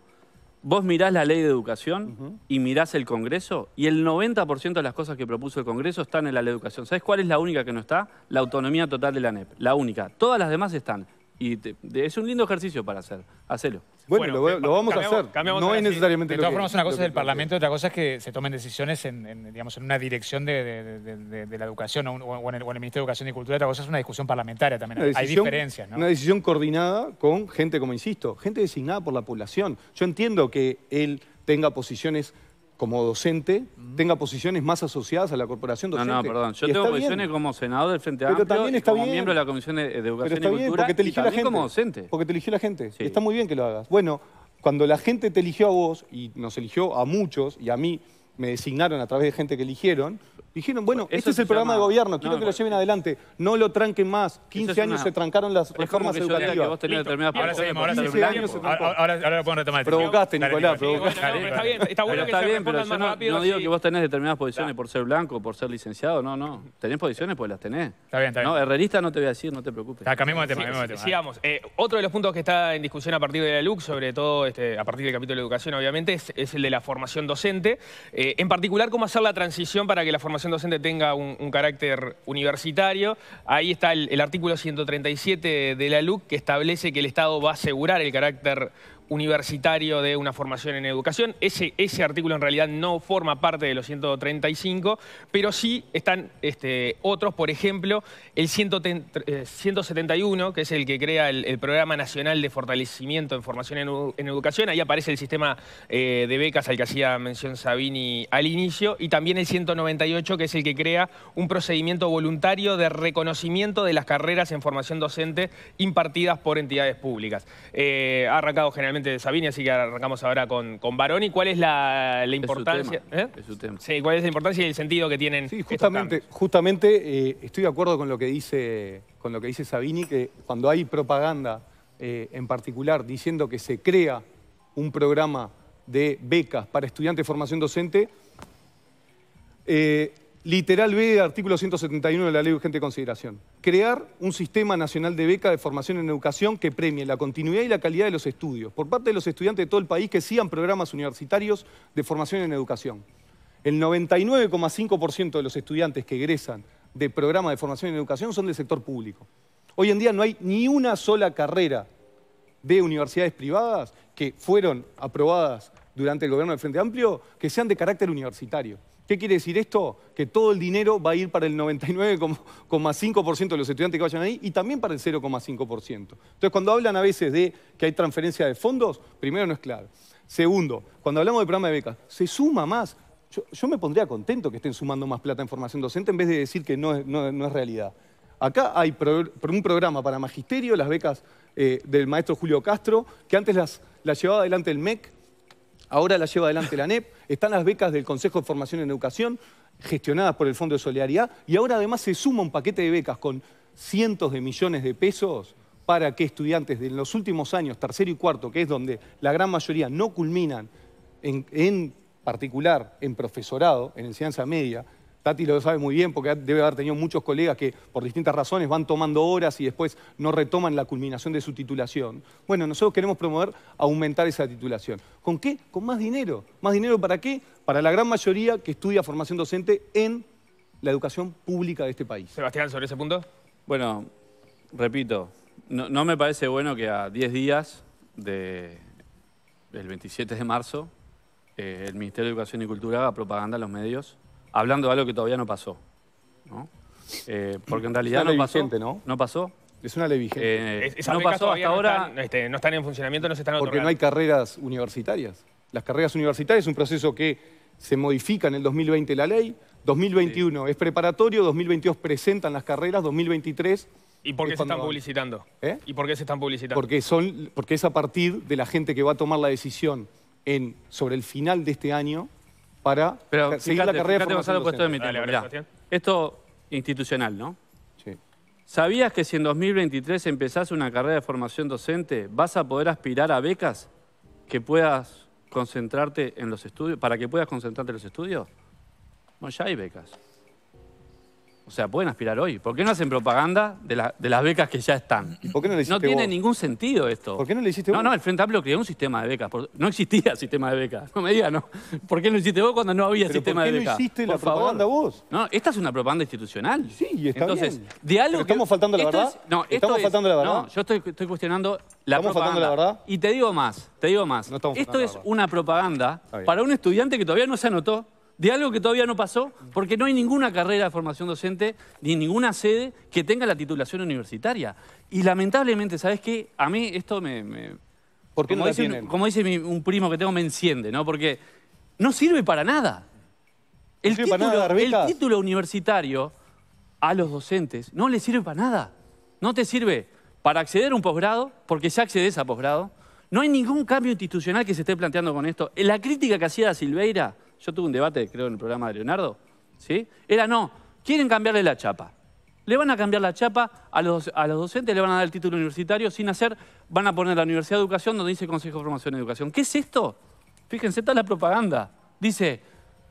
Vos mirás la Ley de Educación uh-huh. y mirás el Congreso y el noventa por ciento de las cosas que propuso el Congreso están en la Ley de Educación. ¿Sabés cuál es la única que no está? La autonomía total de la A N E P. La única. Todas las demás están. Y te, de, es un lindo ejercicio para hacer. Hacelo. Bueno, bueno lo, lo vamos a hacer. No es necesariamente lo que... De todas formas, una cosa es el Parlamento, otra cosa es que se tomen decisiones en, en, digamos, en una dirección de, de, de, de, de la educación o, un, o, en el, o en el Ministerio de Educación y Cultura, otra cosa es una discusión parlamentaria también. Decisión, hay diferencias, ¿no? Una decisión coordinada con gente, como insisto, gente designada por la población. Yo entiendo que él tenga posiciones como docente, mm. tenga posiciones más asociadas a la corporación docente. No, no, perdón. Yo tengo posiciones bien. como senador del Frente Amplio, pero también está como bien. miembro de la Comisión de Educación y Cultura, porque te eligió y la gente, como docente. Porque te eligió la gente. Sí. Está muy bien que lo hagas. Bueno, cuando la gente te eligió a vos, y nos eligió a muchos, y a mí me designaron a través de gente que eligieron, dijeron, bueno, eso este es el programa llama... de gobierno, quiero no, que lo lleven adelante, no lo tranquen más. quince es años una... se trancaron las reformas educativas. Que vos tenés ahora seguimos, ahora seguimos. Ahora, ahora, ahora lo pueden retomar. Provocaste, Nicolás, provocaste. Bueno, no, está bien, está bueno pero que está se bien, pero yo no, no digo sí. que vos tenés determinadas posiciones claro. por ser blanco, por ser licenciado, no, no. Tenés posiciones, pues las tenés. Está bien, está bien. No, herrerista no te voy a decir, no te preocupes. Está, cambiemos de tema, cambiemos de tema. Sigamos. Otro de los puntos que está en discusión a partir de la L U C, sobre todo a partir del capítulo de educación, obviamente, es el de la formación docente. En particular, cómo hacer la transición para que la formación formación docente tenga un, un carácter universitario. Ahí está el, el artículo ciento treinta y siete de la L U C, que establece que el Estado va a asegurar el carácter universitario de una formación en educación. Ese, ese artículo en realidad no forma parte de los ciento treinta y cinco, pero sí están este, otros, por ejemplo, el ciento setenta y uno, que es el que crea el, el Programa Nacional de Fortalecimiento en Formación en, en Educación. Ahí aparece el sistema eh, de becas al que hacía mención Sabini al inicio, y también el ciento noventa y ocho, que es el que crea un procedimiento voluntario de reconocimiento de las carreras en formación docente impartidas por entidades públicas. Eh, ha arrancado generalmente de Sabini, así que arrancamos ahora con, con Baroni. ¿Cuál es la, la importancia? Es su tema. ¿Eh? Es su tema. Sí, ¿cuál es la importancia y el sentido que tienen? Sí, justamente, justamente eh, estoy de acuerdo con lo que dice, con lo que dice Sabini, que cuando hay propaganda eh, en particular diciendo que se crea un programa de becas para estudiantes de formación docente, eh, literal B, artículo ciento setenta y uno de la Ley de Urgente Consideración. Crear un sistema nacional de beca de formación en educación que premie la continuidad y la calidad de los estudios por parte de los estudiantes de todo el país que sigan programas universitarios de formación en educación. El noventa y nueve coma cinco por ciento de los estudiantes que egresan de programas de formación en educación son del sector público. Hoy en día no hay ni una sola carrera de universidades privadas que fueron aprobadas durante el gobierno del Frente Amplio que sean de carácter universitario. ¿Qué quiere decir esto? Que todo el dinero va a ir para el noventa y nueve coma cinco por ciento de los estudiantes que vayan ahí y también para el cero coma cinco por ciento. Entonces, cuando hablan a veces de que hay transferencia de fondos, primero no es claro. Segundo, cuando hablamos de programa de becas, se suma más. Yo, yo me pondría contento que estén sumando más plata en formación docente en vez de decir que no es, no, no es realidad. Acá hay pro, un programa para magisterio, las becas eh, del maestro Julio Castro, que antes las, las llevaba adelante el M E C, ahora la lleva adelante la ANEP, están las becas del Consejo de Formación en Educación, gestionadas por el Fondo de Solidaridad, y ahora además se suma un paquete de becas con cientos de millones de pesos para que estudiantes de los últimos años, tercero y cuarto, que es donde la gran mayoría no culminan, en, en particular en profesorado, en enseñanza media. Tati lo sabe muy bien porque debe haber tenido muchos colegas que por distintas razones van tomando horas y después no retoman la culminación de su titulación. Bueno, nosotros queremos promover aumentar esa titulación. ¿Con qué? Con más dinero. ¿Más dinero para qué? Para la gran mayoría que estudia formación docente en la educación pública de este país. Sebastián, ¿sobre ese punto? Bueno, repito, no, no me parece bueno que a diez días de, del veintisiete de marzo eh, el Ministerio de Educación y Cultura haga propaganda en los medios hablando de algo que todavía no pasó, ¿no? Eh, porque en realidad no pasó, vigente, ¿no? no pasó. Es una ley vigente. Eh, no pasó hasta ahora. No están, este, no están en funcionamiento, no se están otorgando. Porque no hay carreras universitarias. Las carreras universitarias es un proceso que se modifica en el dos mil veinte la ley, dos mil veintiuno sí. es preparatorio, dos mil veintidós presentan las carreras, dos mil veintitrés... ¿Y por qué se están publicitando? ¿Eh? ¿Y por qué se están publicitando? Porque, son, porque es a partir de la gente que va a tomar la decisión en, sobre el final de este año para Pero, seguir fíjate, la carrera fíjate, de formación docente. De mi Dale, Mirá, esto institucional, ¿no? Sí. ¿Sabías que si en dos mil veintitrés empezás una carrera de formación docente vas a poder aspirar a becas que puedas concentrarte en los estudios, para que puedas concentrarte en los estudios? Bueno, ya hay becas. O sea, pueden aspirar hoy. ¿Por qué no hacen propaganda de, la, de las becas que ya están? ¿Por qué no le hiciste No tiene vos? ningún sentido esto. ¿Por qué no le hiciste no, vos? No, no, el Frente Amplio creó un sistema de becas. No existía sistema de becas. No me digas, no. ¿Por qué no lo hiciste vos cuando no había Pero sistema de becas? ¿Por qué no hiciste Por la favor. propaganda vos? No, esta es una propaganda institucional. Sí, y está Entonces, bien. De algo Pero ¿Estamos que... faltando la verdad? Es... No, ¿Estamos es... faltando la verdad? No, yo estoy, estoy cuestionando la ¿Estamos propaganda. faltando la verdad? Y te digo más, te digo más. No esto es una propaganda para un estudiante que todavía no se anotó de algo que todavía no pasó, porque no hay ninguna carrera de formación docente ni ninguna sede que tenga la titulación universitaria. Y lamentablemente, ¿sabes qué? A mí esto me... me ¿Por qué como, no dice, la como dice mi, un primo que tengo, me enciende, ¿no? Porque no sirve para nada. El, no sirve título, para nada el título universitario a los docentes no les sirve para nada. No te sirve para acceder a un posgrado, porque ya accedes a posgrado. No hay ningún cambio institucional que se esté planteando con esto. La crítica que hacía Silveira... Yo tuve un debate, creo, en el programa de Leonardo, ¿sí? Era, no, quieren cambiarle la chapa. Le van a cambiar la chapa a los, a los docentes, le van a dar el título universitario sin hacer, van a poner la Universidad de Educación donde dice Consejo de Formación y Educación. ¿Qué es esto? Fíjense, está la propaganda. Dice,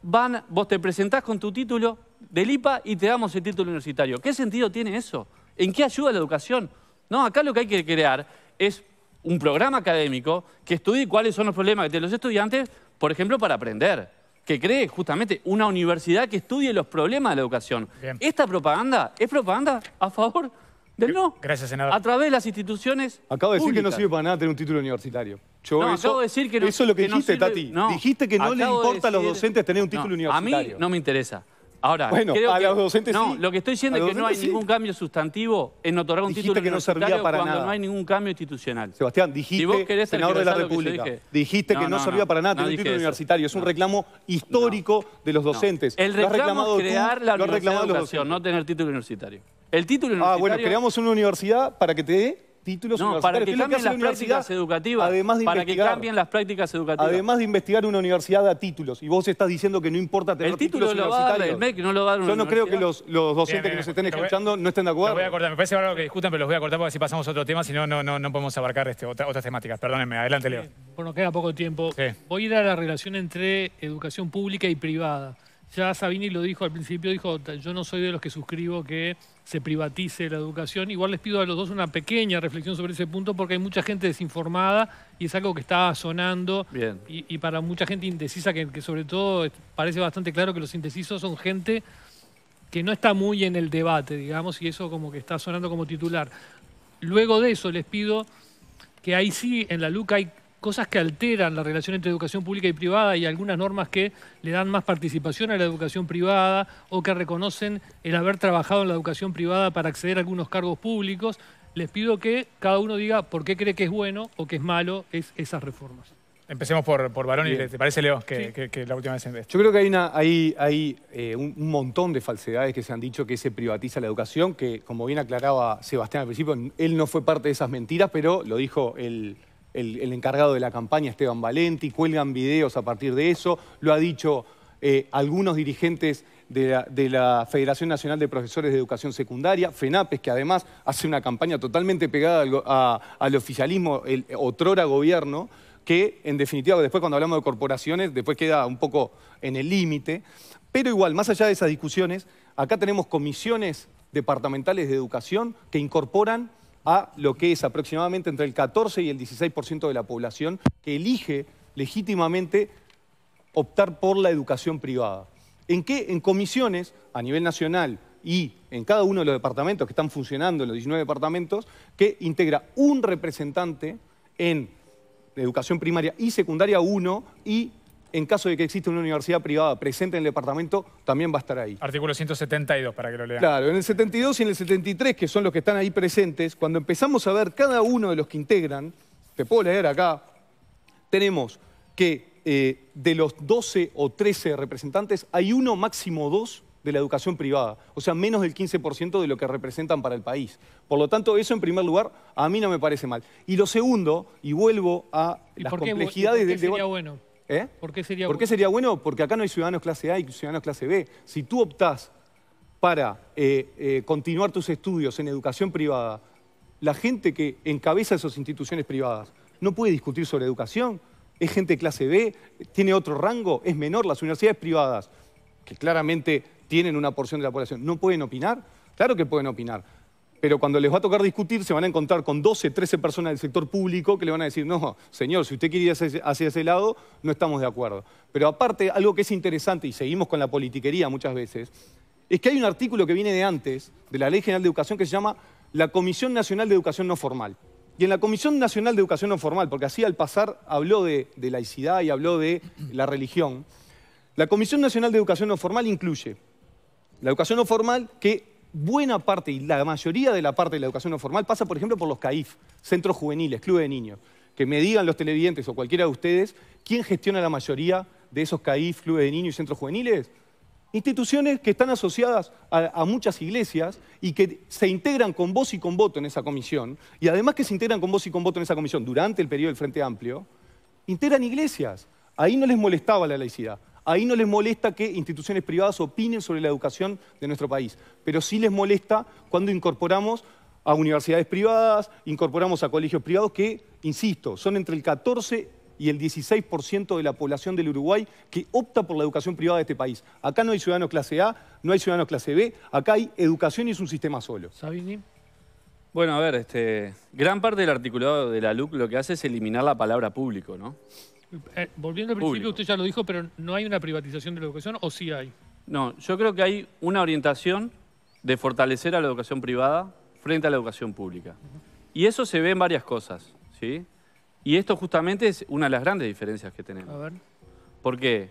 van, vos te presentás con tu título del I P A y te damos el título universitario. ¿Qué sentido tiene eso? ¿En qué ayuda la educación? No, acá lo que hay que crear es un programa académico que estudie cuáles son los problemas de los estudiantes, por ejemplo, para aprender. que cree justamente una universidad que estudie los problemas de la educación. Bien. Esta propaganda es propaganda a favor del no. Gracias, senador. A través de las instituciones Acabo de decir públicas. Que no sirve para nada tener un título universitario. Yo no, eso, acabo de decir que no, eso es lo que, que dijiste, no sirve, Tati. No, dijiste que no le importa de decir, a los docentes tener un título no, universitario. A mí no me interesa. Ahora, bueno, creo a que, los docentes no, sí. Lo que estoy diciendo es que no hay sí. ningún cambio sustantivo en otorgar un dijiste título que no servía para cuando nada. No hay ningún cambio institucional. Sebastián, dijiste, senador de la República, dijiste que no servía para nada tener un título universitario. Es un reclamo histórico de los docentes. El reclamo es crear la universidad de educación, no tener título universitario. El título universitario... Ah, bueno, creamos una universidad para que te dé títulos no, universitarios. No, para que cambien las prácticas educativas. Además de para que cambien las prácticas educativas. Además de investigar una universidad a títulos. Y vos estás diciendo que no importa tener el título títulos universitarios. El título lo va a dar el M E C, no lo va a dar una Yo no creo que los, los docentes bien, bien, que nos estén escuchando voy, no estén de acuerdo. Voy a cortar. Me parece bárbaro que discutan, pero los voy a cortar porque si pasamos a otro tema, si no, no, no, no podemos abarcar este, otra, otras temáticas. Perdónenme, adelante, Leo. Bueno, queda poco tiempo. Sí. Voy a ir a la relación entre educación pública y privada. Ya Sabini lo dijo al principio, dijo, yo no soy de los que suscribo que se privatice la educación. Igual les pido a los dos una pequeña reflexión sobre ese punto porque hay mucha gente desinformada y es algo que está sonando. Bien. Y, y para mucha gente indecisa, que, que sobre todo parece bastante claro que los indecisos son gente que no está muy en el debate, digamos, y eso como que está sonando como titular. Luego de eso les pido que ahí sí, en la LUC hay... cosas que alteran la relación entre educación pública y privada y algunas normas que le dan más participación a la educación privada o que reconocen el haber trabajado en la educación privada para acceder a algunos cargos públicos. Les pido que cada uno diga por qué cree que es bueno o que es malo es esas reformas. Empecemos por, por Baroni. ¿Te parece, Leo, que, sí. que, que la última vez en esto? Yo creo que hay, una, hay, hay eh, un montón de falsedades que se han dicho que se privatiza la educación, que como bien aclaraba Sebastián al principio, él no fue parte de esas mentiras, pero lo dijo el... El, el encargado de la campaña, Esteban Valenti, cuelgan videos a partir de eso, lo ha dicho eh, algunos dirigentes de la, de la Federación Nacional de Profesores de Educación Secundaria, FENAPES, que además hace una campaña totalmente pegada al, a, al oficialismo, el otrora gobierno, que en definitiva después cuando hablamos de corporaciones, después queda un poco en el límite, pero igual, más allá de esas discusiones, acá tenemos comisiones departamentales de educación que incorporan a lo que es aproximadamente entre el catorce y el dieciséis por ciento de la población que elige legítimamente optar por la educación privada. ¿En qué? En comisiones a nivel nacional y en cada uno de los departamentos que están funcionando, en los diecinueve departamentos, que integra un representante en educación primaria y secundaria uno y... en caso de que exista una universidad privada presente en el departamento, también va a estar ahí. Artículo ciento setenta y dos, para que lo lean. Claro, en el setenta y dos y en el setenta y tres, que son los que están ahí presentes, cuando empezamos a ver cada uno de los que integran, te puedo leer acá, tenemos que eh, de los doce o trece representantes, hay uno, máximo dos, de la educación privada. O sea, menos del quince por ciento de lo que representan para el país. Por lo tanto, eso en primer lugar, a mí no me parece mal. Y lo segundo, y vuelvo a ¿Y las por qué, complejidades... ¿y por qué sería del bueno? ¿Eh? ¿Por qué sería ¿Por qué sería bueno? Porque acá no hay ciudadanos clase A y ciudadanos clase B. Si tú optás para eh, eh, continuar tus estudios en educación privada, la gente que encabeza esas instituciones privadas no puede discutir sobre educación, es gente clase B, tiene otro rango, es menor. Las universidades privadas, que claramente tienen una porción de la población, ¿no pueden opinar? Claro que pueden opinar. Pero cuando les va a tocar discutir, se van a encontrar con doce, trece personas del sector público que le van a decir, no, señor, si usted quiere ir hacia ese, hacia ese lado, no estamos de acuerdo. Pero aparte, algo que es interesante, y seguimos con la politiquería muchas veces, es que hay un artículo que viene de antes, de la Ley General de Educación, que se llama la Comisión Nacional de Educación No Formal. Y en la Comisión Nacional de Educación No Formal, porque así al pasar habló de, de laicidad y habló de la religión, la Comisión Nacional de Educación No Formal incluye la educación no formal que... buena parte y la mayoría de la parte de la educación no formal pasa, por ejemplo, por los CAIF, centros juveniles, clubes de niños. Que me digan los televidentes o cualquiera de ustedes, ¿quién gestiona la mayoría de esos CAIF, clubes de niños y centros juveniles? Instituciones que están asociadas a, a muchas iglesias y que se integran con voz y con voto en esa comisión, y además que se integran con voz y con voto en esa comisión durante el periodo del Frente Amplio, integran iglesias. Ahí no les molestaba la laicidad. Ahí no les molesta que instituciones privadas opinen sobre la educación de nuestro país. Pero sí les molesta cuando incorporamos a universidades privadas, incorporamos a colegios privados que, insisto, son entre el catorce y el dieciséis por ciento de la población del Uruguay que opta por la educación privada de este país. Acá no hay ciudadanos clase A, no hay ciudadanos clase B, acá hay educación y es un sistema solo. ¿Sabini? Bueno, a ver, este, gran parte del articulado de la LUC lo que hace es eliminar la palabra público, ¿no? Eh, volviendo al principio, público. Usted ya lo dijo, pero ¿no hay una privatización de la educación o sí hay? No, yo creo que hay una orientación de fortalecer a la educación privada frente a la educación pública. Uh-huh. Y eso se ve en varias cosas, ¿sí? Y esto justamente es una de las grandes diferencias que tenemos. A ver. ¿Por qué?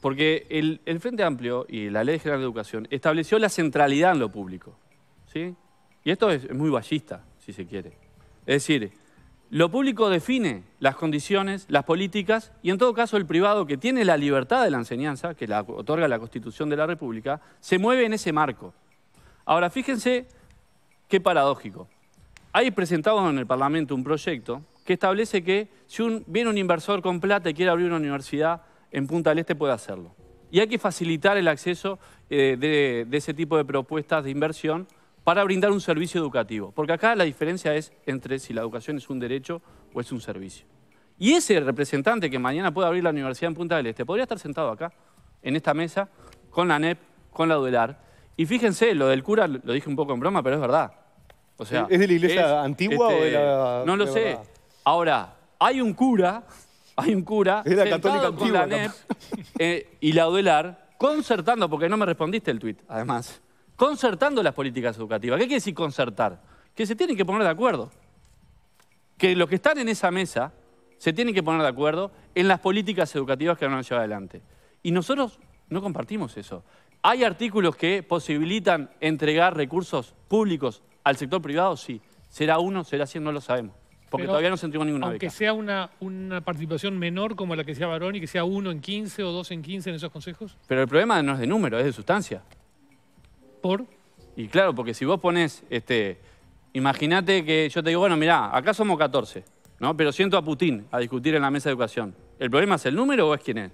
Porque el, el Frente Amplio y la Ley General de Educación estableció la centralidad en lo público, ¿sí? Y esto es muy ballista, si se quiere. Es decir, lo público define las condiciones, las políticas, y en todo caso el privado, que tiene la libertad de la enseñanza, que la otorga la Constitución de la República, se mueve en ese marco. Ahora, fíjense qué paradójico. Hay presentado en el Parlamento un proyecto que establece que si un, viene un inversor con plata y quiere abrir una universidad en Punta del Este, puede hacerlo. Y hay que facilitar el acceso eh, de, de ese tipo de propuestas de inversión para brindar un servicio educativo. Porque acá la diferencia es entre si la educación es un derecho o es un servicio. Y ese representante que mañana puede abrir la universidad en Punta del Este podría estar sentado acá, en esta mesa, con la ANEP, con la UDELAR. Y fíjense, lo del cura lo dije un poco en broma, pero es verdad. O sea, ¿es de la iglesia es, antigua este, o de la...? No lo de sé. Verdad. Ahora, hay un cura... Hay un cura era católica con antigua, la ANEP eh, y la UDELAR concertando, porque no me respondiste el tuit, además, concertando las políticas educativas. ¿Qué quiere decir concertar? Que se tienen que poner de acuerdo. Que los que están en esa mesa se tienen que poner de acuerdo en las políticas educativas que van a llevar adelante. Y nosotros no compartimos eso. ¿Hay artículos que posibilitan entregar recursos públicos al sector privado? Sí. ¿Será uno? ¿Será cien? No lo sabemos. Porque pero, todavía no se entregó ninguna aunque beca. Aunque sea una, una participación menor como la que sea Baroni, que sea uno en quince o dos en quince en esos consejos. Pero el problema no es de número, es de sustancia. ¿Por? Y claro, porque si vos pones, este, imagínate que yo te digo, bueno, mirá, acá somos catorce, ¿no? Pero siento a Putin a discutir en la mesa de educación. ¿El problema es el número o es quién es?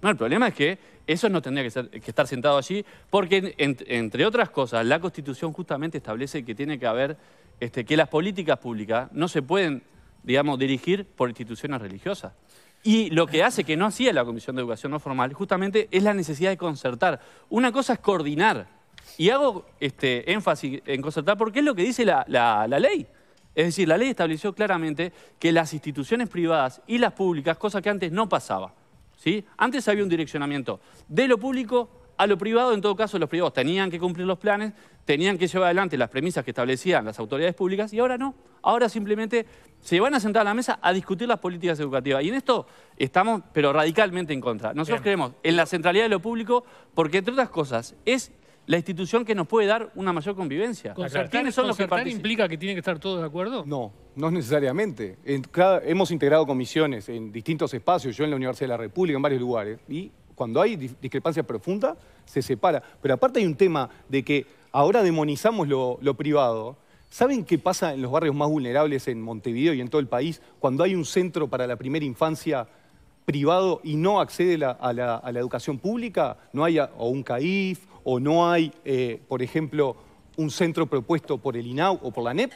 No, el problema es que eso no tendría que, ser, que estar sentado allí, porque en, entre otras cosas, la Constitución justamente establece que tiene que haber Este, que las políticas públicas no se pueden, digamos, dirigir por instituciones religiosas. Y lo que hace que no hacía la Comisión de Educación No Formal, justamente, es la necesidad de concertar. Una cosa es coordinar, y hago este, énfasis en concertar porque es lo que dice la, la, la ley. Es decir, la ley estableció claramente que las instituciones privadas y las públicas, cosa que antes no pasaba, ¿sí? Antes había un direccionamiento de lo público a lo privado, en todo caso los privados tenían que cumplir los planes, tenían que llevar adelante las premisas que establecían las autoridades públicas y ahora no. Ahora simplemente se van a sentar a la mesa a discutir las políticas educativas. Y en esto estamos, pero radicalmente en contra. Nosotros Bien. creemos en la centralidad de lo público porque, entre otras cosas, es la institución que nos puede dar una mayor convivencia. ¿Concertar, son los concertar que implica que tienen que estar todos de acuerdo? No, no necesariamente. En cada, hemos integrado comisiones en distintos espacios, yo en la Universidad de la República, en varios lugares, y cuando hay discrepancia profunda, se separa. Pero aparte hay un tema de que ahora demonizamos lo, lo privado. ¿Saben qué pasa en los barrios más vulnerables en Montevideo y en todo el país cuando hay un centro para la primera infancia privado y no accede la, a, la, a la educación pública? No hay a, o un CAIF o no hay, eh, por ejemplo, un centro propuesto por el INAU o por la ANEP.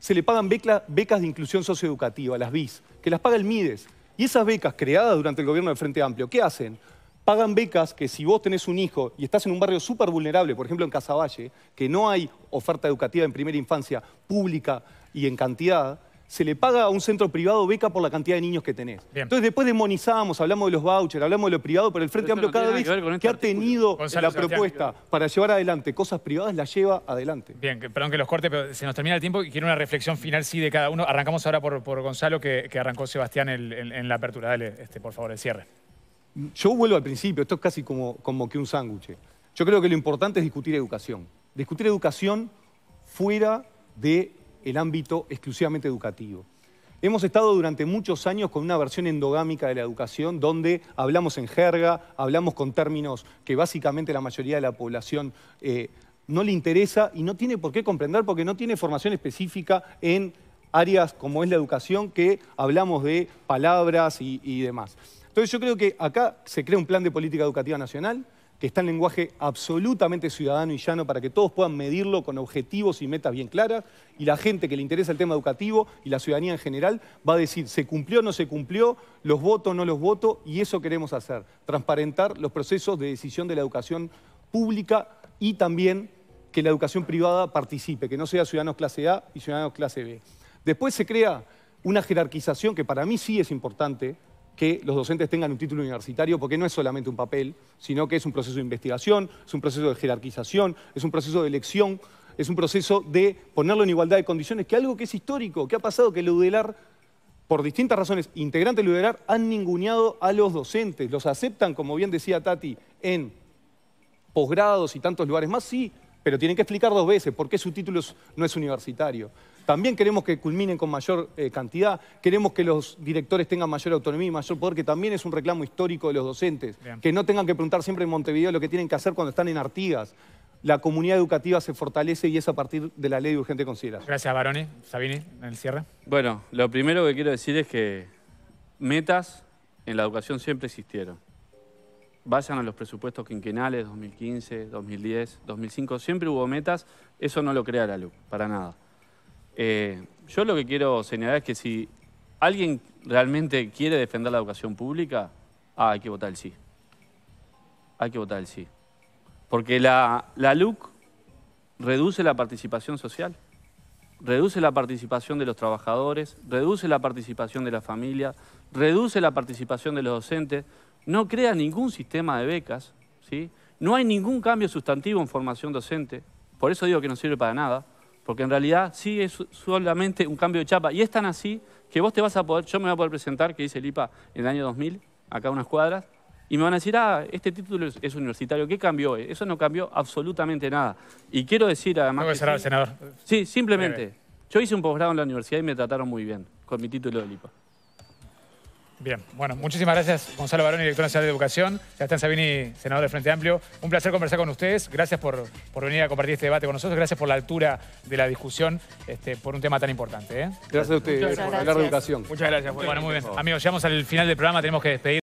Se le pagan becla, becas de inclusión socioeducativa, las B I S, que las paga el MIDES. Y esas becas creadas durante el gobierno del Frente Amplio, ¿qué hacen? Pagan becas que si vos tenés un hijo y estás en un barrio súper vulnerable, por ejemplo en Casaballe, que no hay oferta educativa en primera infancia pública y en cantidad, se le paga a un centro privado beca por la cantidad de niños que tenés. Bien. Entonces después demonizamos, hablamos de los vouchers, hablamos de lo privado, pero el Frente Amplio no cada vez que, este que ha tenido Gonzalo, la propuesta Sebastián. para llevar adelante cosas privadas, la lleva adelante. Bien, que, perdón que los corte, pero se nos termina el tiempo y quiero una reflexión final sí de cada uno. Arrancamos ahora por, por Gonzalo, que, que arrancó Sebastián el, en, en la apertura. Dale, este, por favor, el cierre. Yo vuelvo al principio, esto es casi como, como que un sándwich. Yo creo que lo importante es discutir educación. Discutir educación fuera del ámbito exclusivamente educativo. Hemos estado durante muchos años con una versión endogámica de la educación donde hablamos en jerga, hablamos con términos que básicamente la mayoría de la población eh, no le interesa y no tiene por qué comprender porque no tiene formación específica en áreas como es la educación que hablamos de palabras y, y demás. Entonces yo creo que acá se crea un plan de política educativa nacional que está en lenguaje absolutamente ciudadano y llano para que todos puedan medirlo con objetivos y metas bien claras y la gente que le interesa el tema educativo y la ciudadanía en general va a decir se cumplió o no se cumplió, los votos o no los votos y eso queremos hacer, transparentar los procesos de decisión de la educación pública y también que la educación privada participe, que no sea ciudadanos clase A y ciudadanos clase B. Después se crea una jerarquización que para mí sí es importante, que los docentes tengan un título universitario, porque no es solamente un papel, sino que es un proceso de investigación, es un proceso de jerarquización, es un proceso de elección, es un proceso de ponerlo en igualdad de condiciones, que algo que es histórico, que ha pasado que el UDELAR, por distintas razones, integrantes del UDELAR han ninguneado a los docentes, los aceptan, como bien decía Tati, en posgrados y tantos lugares más, sí, pero tienen que explicar dos veces por qué su título no es universitario. También queremos que culminen con mayor eh, cantidad, queremos que los directores tengan mayor autonomía y mayor poder, que también es un reclamo histórico de los docentes, bien, que no tengan que preguntar siempre en Montevideo lo que tienen que hacer cuando están en Artigas. La comunidad educativa se fortalece y es a partir de la ley de urgente consideración. Gracias, Baroni. Sabini, en el cierre. Bueno, lo primero que quiero decir es que metas en la educación siempre existieron. Vayan a los presupuestos quinquenales, dos mil quince, dos mil diez, dos mil cinco, siempre hubo metas, eso no lo crea la LUC, para nada. Eh, yo lo que quiero señalar es que si alguien realmente quiere defender la educación pública, ah, hay que votar el sí. Hay que votar el sí. Porque la, la LUC reduce la participación social, reduce la participación de los trabajadores, reduce la participación de la familia, reduce la participación de los docentes, no crea ningún sistema de becas, ¿sí? No hay ningún cambio sustantivo en formación docente, por eso digo que no sirve para nada, porque en realidad sí es solamente un cambio de chapa, y es tan así que vos te vas a poder, yo me voy a poder presentar, que dice el I P A en el año dos mil, acá unas cuadras, y me van a decir, ah, este título es, es universitario, ¿qué cambió? Eso no cambió absolutamente nada. Y quiero decir además... Tengo que cerrar, sí, senador. Sí, simplemente, yo hice un posgrado en la universidad y me trataron muy bien, con mi título del I P A. Bien, bueno, muchísimas gracias Gonzalo Baroni, director nacional de Educación, Sebastián Sabini, senador del Frente Amplio. Un placer conversar con ustedes, gracias por, por venir a compartir este debate con nosotros, gracias por la altura de la discusión este, por un tema tan importante. ¿eh? Gracias a ustedes por hablar de educación. Muchas gracias. Bueno, muy bien. Amigos, llegamos al final del programa, tenemos que despedir.